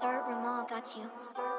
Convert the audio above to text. Sir Rahmal got you.